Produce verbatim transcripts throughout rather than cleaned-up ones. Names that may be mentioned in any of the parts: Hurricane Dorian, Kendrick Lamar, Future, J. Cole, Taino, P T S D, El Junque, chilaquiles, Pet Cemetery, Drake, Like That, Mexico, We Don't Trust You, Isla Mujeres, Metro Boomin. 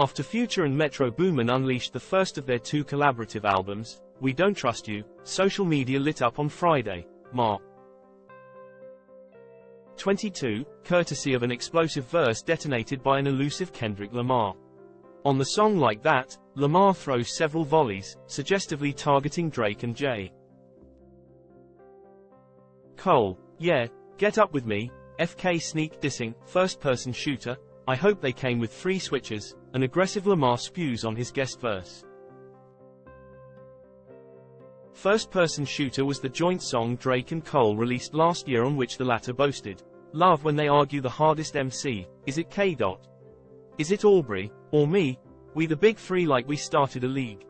After Future and Metro Boomin unleashed the first of their two collaborative albums, We Don't Trust You, social media lit up on Friday, March twenty-second, courtesy of an explosive verse detonated by an elusive Kendrick Lamar. On the song Like That, Lamar throws several volleys, suggestively targeting Drake and J. Cole. Yeah, get up with me, F K sneak dissing, first-person shooter, I hope they came with free switches, an aggressive Lamar spews on his guest verse. First Person Shooter was the joint song Drake and Cole released last year, on which the latter boasted, "Love when they argue the hardest M C, is it K. Is it Aubrey, or me? We the big three like we started a league."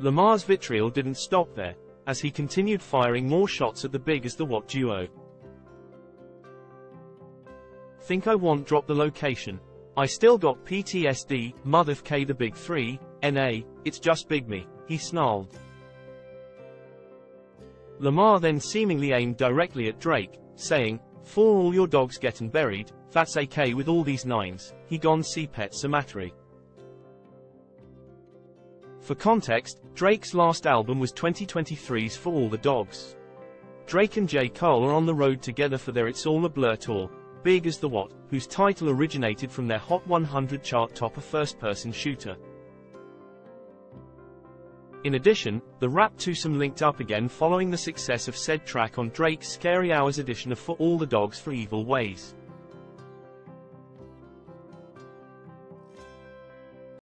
Lamar's vitriol didn't stop there, as he continued firing more shots at the big as the W A P duo. Think I Want dropped the location. I still got P T S D, motherf K the big three, N A, it's just big me, he snarled. Lamar then seemingly aimed directly at Drake, saying, "For all your dogs getting buried, that's A K with all these nines, he gone see Pet Cemetery." For context, Drake's last album was twenty twenty-three's For All the Dogs. Drake and J. Cole are on the road together for their It's All a Blur tour, Big as the What, whose title originated from their Hot one hundred chart topper first-person shooter. In addition, the rap twosome linked up again following the success of said track on Drake's Scary Hours edition of For All the Dogs for Evil Ways.